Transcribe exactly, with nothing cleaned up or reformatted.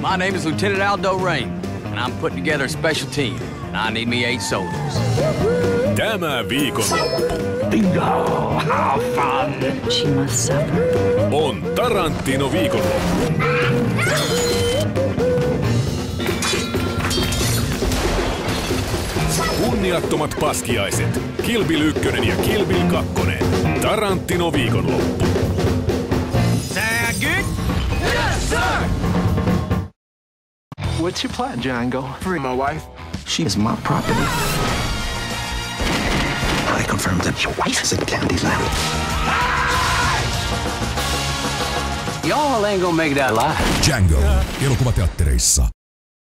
My name is Lieutenant Aldo Rain, and I'm putting together a special team. And I need me eight soldiers. Tämä viikonloppu. Bingo! Have fun! She must suffer. On Tarantino viikonloppu. Kunniattomat paskiaiset. Kilpilykkönen ja Kilpikakkonen. Tarantino viikonloppu. Sound good? Yes, sir! What's your plan, Django? Free my wife. She is my property. I confirm that your wife is in Candyland. Ah! Y'all ain't gonna make it out alive. Django, elokuvateattereissa.